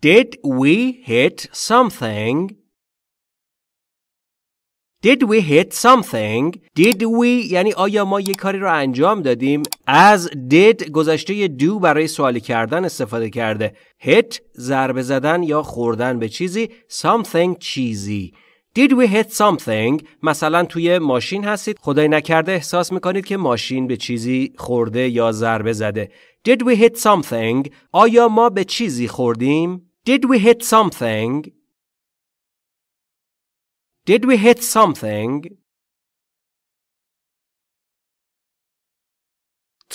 Did we hit something? Did we hit something? Did we یعنی آیا ما یک کاری رو انجام دادیم؟ از did گذشته do برای سوالی کردن استفاده کرده. Hit ضربه زدن یا خوردن به چیزی. Something چیزی. Did we hit something؟ مثلا توی ماشین هستید. خدای نکرده احساس میکنید که ماشین به چیزی خورده یا ضربه زده. Did we hit something؟ آیا ما به چیزی خوردیم؟ Did we hit something؟ Did we hit something?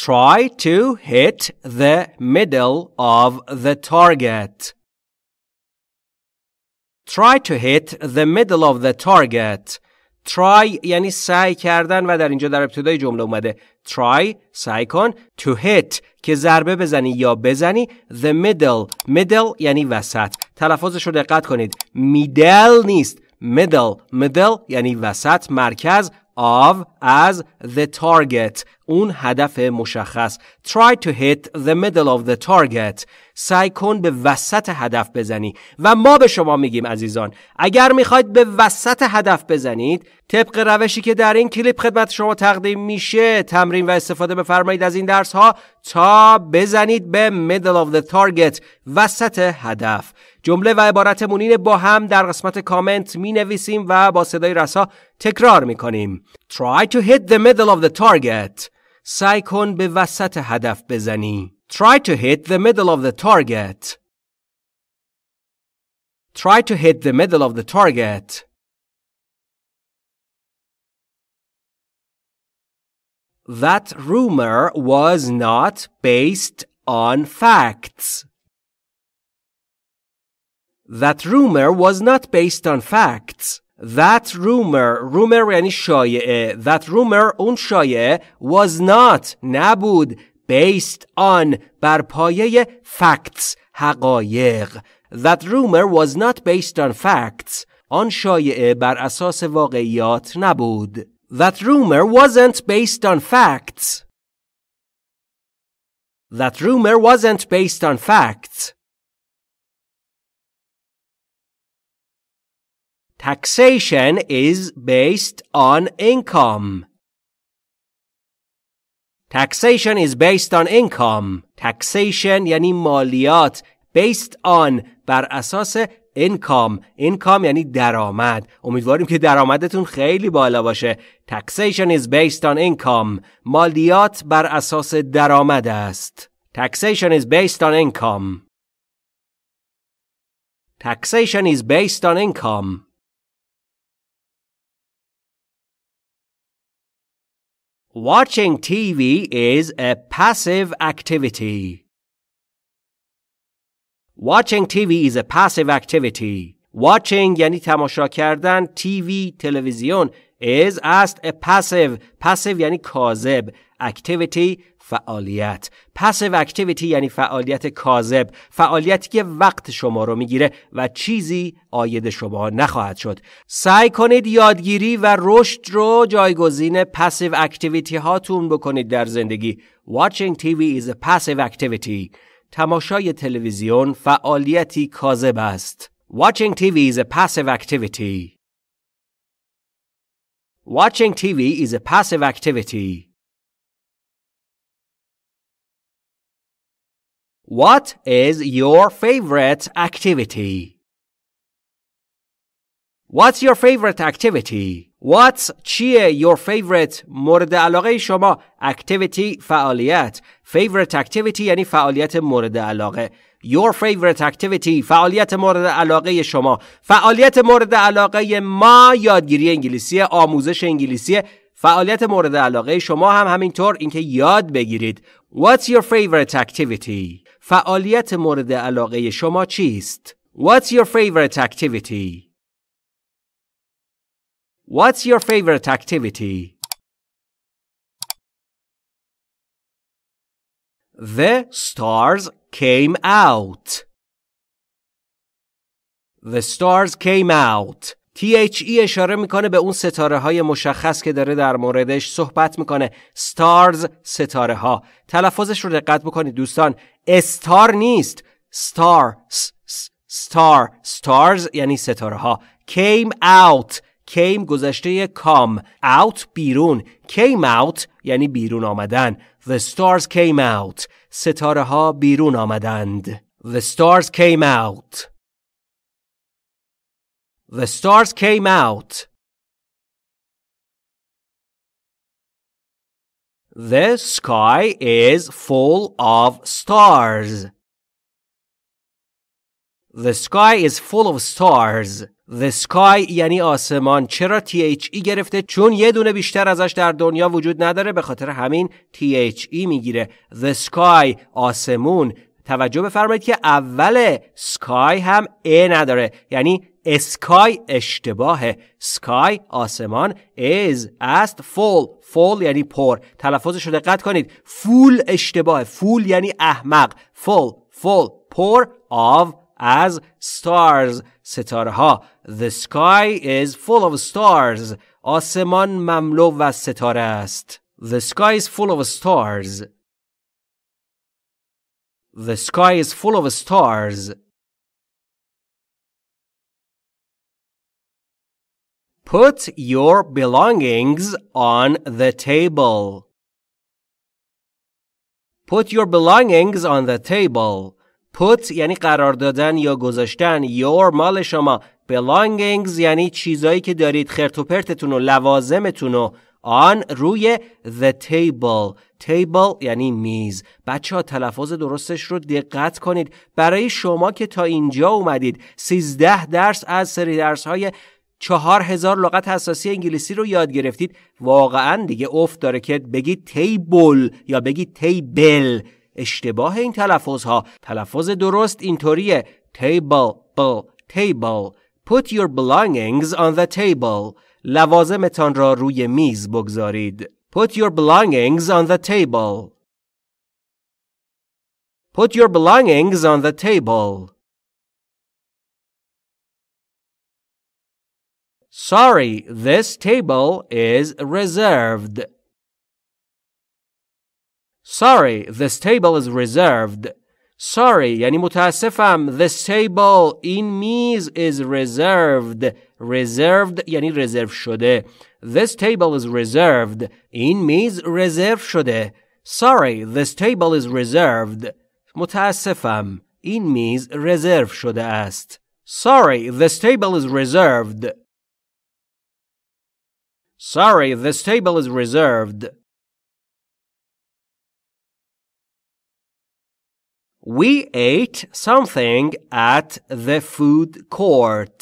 Try to hit the middle of the target. Try to hit the middle of the target. Try یعنی سعی کردن و در اینجا در ابتدای جمله اومده. Try سعی کن to hit که ضربه بزنی یا بزنی the middle. Middle یعنی وسط. تلفظش رو دقت کنید. Middle نیست. Middle. Middle یعنی وسط مرکز of از the target. اون هدف مشخص. Try to hit the middle of the target. سعی کن به وسط هدف بزنی. و ما به شما میگیم عزیزان اگر میخواید به وسط هدف بزنید طبق روشی که در این کلیپ خدمت شما تقدیم میشه تمرین و استفاده بفرمایید از این درس ها تا بزنید به middle of the target وسط هدف. جمله و عبارت مونین با هم در قسمت کامنت می نویسیم و با صدای رسا تکرار می کنیم. Try to hit the middle of the target. سعی کن به وسط هدف بزنی. Try to hit the middle of the target. Try to hit the middle of the target. That rumor was not based on facts. That rumor was not based on facts. That rumor, rumor یعنی شایعه. That rumor اون شایعه was not نبود based on بر پایه facts حقایق. That rumor was not based on facts. آن شایعه بر اساس واقعیات نبود. That rumor wasn't based on facts. That rumor wasn't based on facts. Taxation is based on income. Taxation is based on income. Taxation یعنی مالیات. Based on بر اساس income. Income یعنی درآمد. امیدواریم که درآمدتون خیلی بالا باشه. Taxation is based on income. مالیات بر اساس درآمد است. Taxation is based on income. Taxation is based on income. Watching TV is a passive activity. Watching TV is a passive activity. Watching یعنی تماشا کردن. TV تلویزیون is است a passive. Passive یعنی کاذب. Activity فعالیت. Passive activity یعنی فعالیت کاذب. فعالیتی که وقت شما رو میگیره و چیزی عاید شما نخواهد شد. سعی کنید یادگیری و رشد رو جایگزین passive activity هاتون بکنید در زندگی. Watching TV is a passive activity. تماشای تلویزیون فعالیتی کاذب است. Watching TV is a passive activity. Watching TV is a passive activity. What is your favorite activity? What's your favorite activity? What's چیه your favorite مورد علاقه شما activity فعالیت. Favorite activity یعنی فعالیت مورد علاقه. Your favorite activity فعالیت مورد علاقه شما. فعالیت مورد علاقه ما یادگیری انگلیسی، آموزش انگلیسی. فعالیت مورد علاقه شما هم همینطور اینکه یاد بگیرید. What's your favorite activity? فعالیت مورد علاقه شما چیست؟ What's your favorite activity? What's your favorite activity? The stars came out. The stars came out. THE اشاره میکنه به اون ستاره های مشخص که داره در موردش صحبت میکنه. Stars ستاره ها. تلفظش رو دقت بکنید دوستان. استار نیست. Stars star, stars یعنی ستاره ها. Came out, came گذشته come, out بیرون. Came out یعنی بیرون آمدن. The stars came out, ستاره ها بیرون آمدند. The stars came out. The stars came out. The sky is full of stars. The sky is full of stars. The sky یعنی آسمان. چرا THE گرفته؟ چون یه دونه بیشتر ازش در دنیا وجود نداره، به خاطر همین THE میگیره. The sky آسمون. توجه بفرمایید که اول sky هم A نداره، یعنی sky اشتباهه. sky آسمان، is است، full full یعنی پر. تلفظش رو دقت کنید، full اشتباهه. full یعنی احمق. full full پر of as stars ستاره ها. The sky is full of stars. آسمان مملو از ستاره است. The sky is full of stars. The sky is full of stars. Put your belongings on the table. Put your belongings on the table. Put یعنی قرار دادن یا گذاشتن. Your مال شما. Belongings یعنی چیزایی که دارید، خرت و پرتتون و لوازمتون و آن روی the table. table یعنی میز. بچه ها تلفظ درستش رو دقت کنید. برای شما که تا اینجا اومدید 13 درس از سری درس های 4000 لغت اساسی انگلیسی رو یاد گرفتید، واقعا دیگه افت داره که بگید table یا بگید table. اشتباه این تلفظ ها. تلفظ درست اینطوریه: table بل table. Put your belongings on the table. لوازمتان را روی میز بگذارید. Put your belongings on the table. Put your belongings on the table. Sorry, this table is reserved. Sorry, this table is reserved. Sorry یعنی متاسفم. This table این میز is reserved. reserved یعنی رزرو شده. This table is reserved. این میز رزرو شده. Sorry, this table is reserved. متاسفم، این میز رزرو شده است. Sorry, this table is reserved. Sorry, this table is reserved. We ate something at the food court.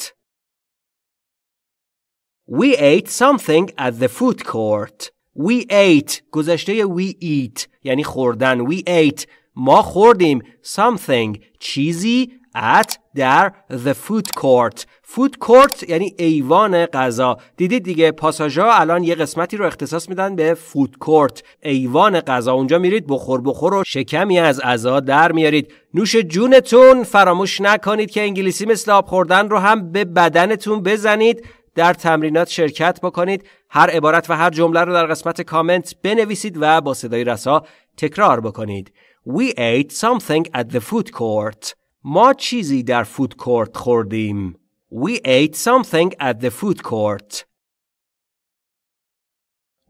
We ate something at the food court. We ate گذشته we eat یعنی خوردن. We ate ما خوردیم. Something چیزی at در the food court. food court یعنی ایوان غذا. دیدید دیگه پاساژها الان یه قسمتی رو اختصاص میدن به food court، ایوان غذا. اونجا میرید بخور و شکمی از غذا در میارید. نوش جونتون. فراموش نکنید که انگلیسی مثل آب خوردن رو هم به بدنتون بزنید. در تمرینات شرکت بکنید. هر عبارت و هر جمله رو در قسمت کامنت بنویسید و با صدای رسا تکرار بکنید. We ate something at the food court. ما چیزی در فود کورت خوردیم. We ate something at the food court.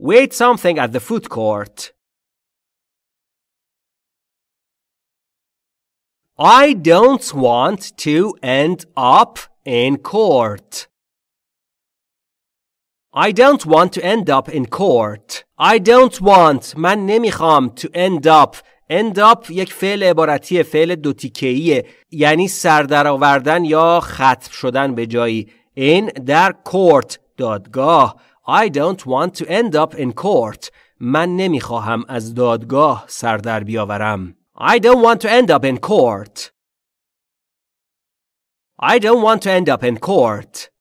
We ate something at the food court. I don't want to end up in court. I don't want to end up in court. I don't want من نمیخوام. To end up. end up یک فعل عبارتیه، فعل دو تیکه‌ایه، یعنی سر در آوردن یا ختم شدن به جایی. in در court دادگاه. I don't want to end up in court. من نمیخواهم از دادگاه سر در بیاورم. I don't want to end up in court. I don't want to end up in court.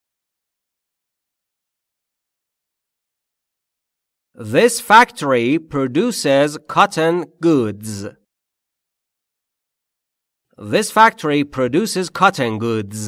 This factory produces cotton goods. This factory produces cotton goods.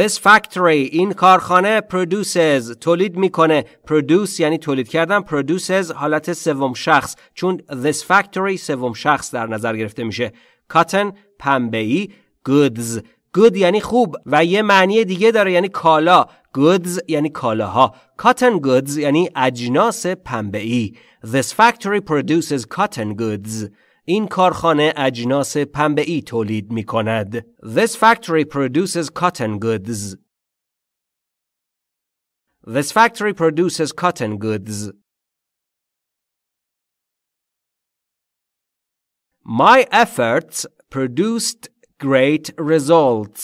This factory این کارخانه produces تولید میکنه. produce یعنی تولید کردن. produces حالت سوم شخص چون this factory سوم شخص در نظر گرفته میشه. cotton پنبه‌ای. goods good یعنی خوب و یه معنی دیگه داره یعنی کالا. Goods یعنی کالاها. Cotton goods یعنی اجناس پنبه‌ای. This factory produces cotton goods. این کارخانه اجناس پنبه‌ای تولید می‌کند. This factory produces cotton goods. This factory produces cotton goods. My efforts produced great results.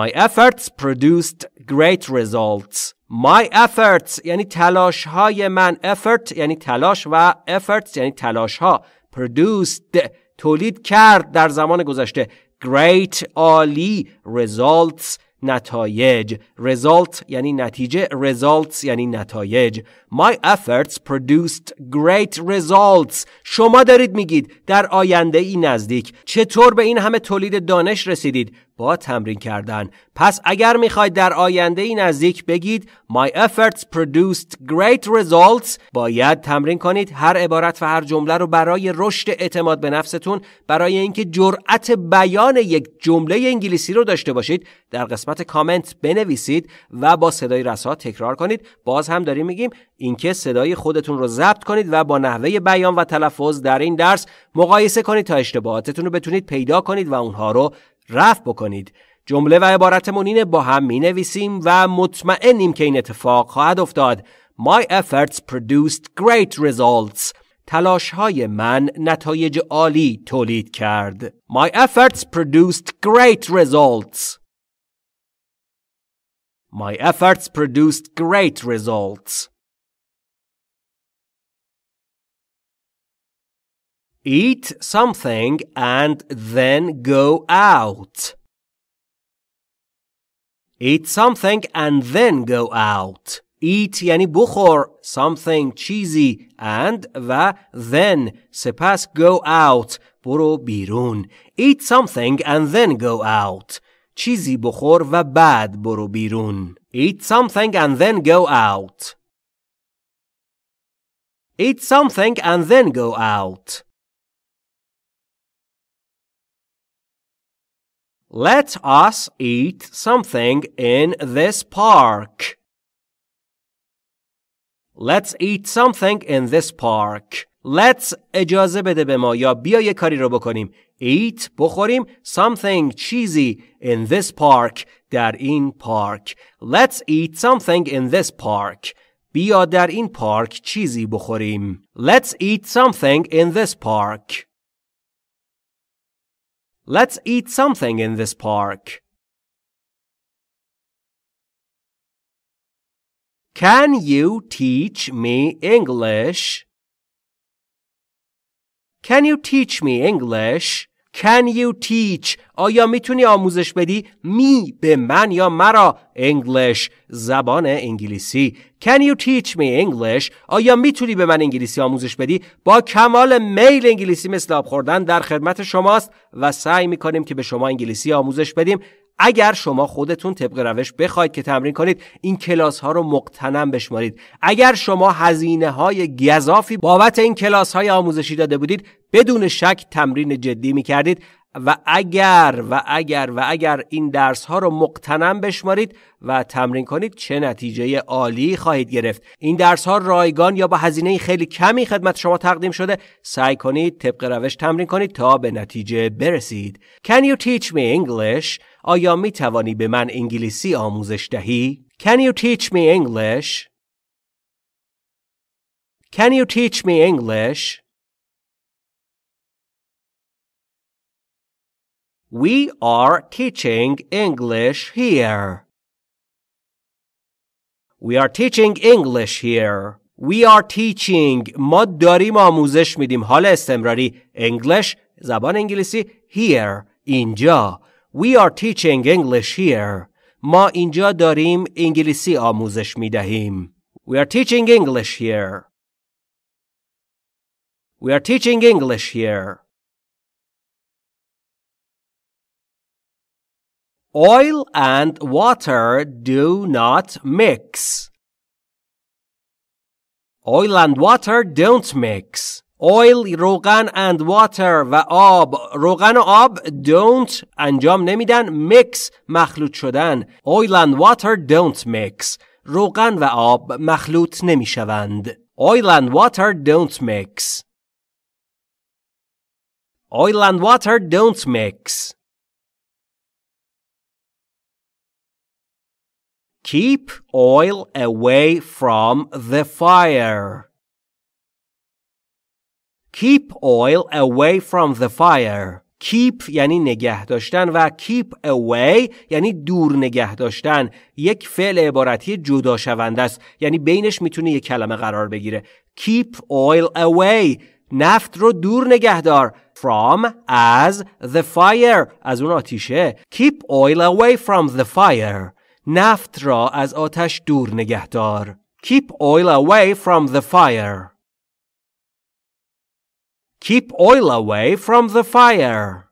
My efforts produced great results. My efforts یعنی تلاش های من. Effort یعنی تلاش و efforts یعنی تلاش ها. Produced تولید کرد در زمان گذشته. Great عالی. Results نتایج. Result یعنی نتیجه. Results یعنی نتایج. My efforts produced great results. شما دارید میگید در آینده ای نزدیک چطور به این همه تولید دانش رسیدید؟ با تمرین کردن. پس اگر میخواید در آینده ای نزدیک بگید My efforts produced great results باید تمرین کنید هر عبارت و هر جمله رو برای رشد اعتماد به نفستون، برای اینکه جرأت بیان یک جمله انگلیسی رو داشته باشید در قسمت کامنت بنویسید و با صدای رسا تکرار کنید. باز هم داریم میگیم اینکه صدای خودتون رو ضبط کنید و با نحوه بیان و تلفظ در این درس مقایسه کنید تا اشتباهاتتون رو بتونید پیدا کنید و اونها رو رفع بکنید. جمله و عبارتمون اینه، با هم می نویسیم و مطمئنیم که این اتفاق خواهد افتاد. My efforts produced great results. تلاش‌های من نتایج عالی تولید کرد. My efforts produced great results. My efforts produced great results. Eat something and then go out. Eat something and then go out. Eat یعنی بخور. Something چیزی. And و then. سپس go out. برو بیرون. Eat something and then go out. چیزی بخور و بعد برو بیرون. Eat something and then go out. Eat something and then go out. Let us eat something in this park. Let's eat something in this park. Let's اجازه بده به ما یا بیا یه کاری رو بکنیم. Eat بخوریم. Something چیزی. In this park در این پارک. Let's eat something in this park. بیا در این پارک چیزی بخوریم. Let's eat something in this park. Let's eat something in this park. Can you teach me English? Can you teach me English? Can you teach? آیا میتونی آموزش بدی؟ می به من یا مرا. English زبان انگلیسی. Can you teach me English? آیا میتونی به من انگلیسی آموزش بدی؟ با کمال میل انگلیسی مثل آب خوردن در خدمت شماست و سعی میکنیم که به شما انگلیسی آموزش بدیم. اگر شما خودتون طبق روش بخواید که تمرین کنید این کلاس ها رو مقتنم بشمارید. اگر شما هزینه های گزافی بابت این کلاس های آموزشی داده بودید بدون شک تمرین جدی می کردید و اگر این درس ها رو مقتنم بشمارید و تمرین کنید چه نتیجه عالی خواهید گرفت. این درس ها رایگان یا با هزینه خیلی کمی خدمت شما تقدیم شده. سعی کنید طبق روش تمرین کنید تا به نتیجه برسید. Can you teach me English? آیا می توانی به من انگلیسی آموزش دهی؟ Can you teach me English? Can you teach me English? We are teaching English here. We are teaching English here. We are teaching. ما داریم آموزش میدیم. حال استمراری. English زبان انگلیسی. Here اینجا. We are teaching English here. ما اینجا داریم انگلیسی آموزش میدهیم. We are teaching English here. We are teaching English here. Oil and water do not mix. Oil and water don't mix. oil روغن and water و آب. روغن و آب don't انجام نمیدن. mix مخلوط شدن. oil and water don't mix. روغن و آب مخلوط نمیشوند. oil and water don't mix. oil and water don't mix. Keep oil away from the fire. Keep oil away from the fire. Keep یعنی نگه داشتن و keep away یعنی دور نگه داشتن. یک فعل عبارتی جدا شونده است. یعنی بینش میتونه یک کلمه قرار بگیره. Keep oil away. نفت رو دور نگه دار. From as the fire. از اون آتیشه. Keep oil away from the fire. نفت را از آتش دور نگه دار. Keep oil away from the fire. Keep oil away from the fire.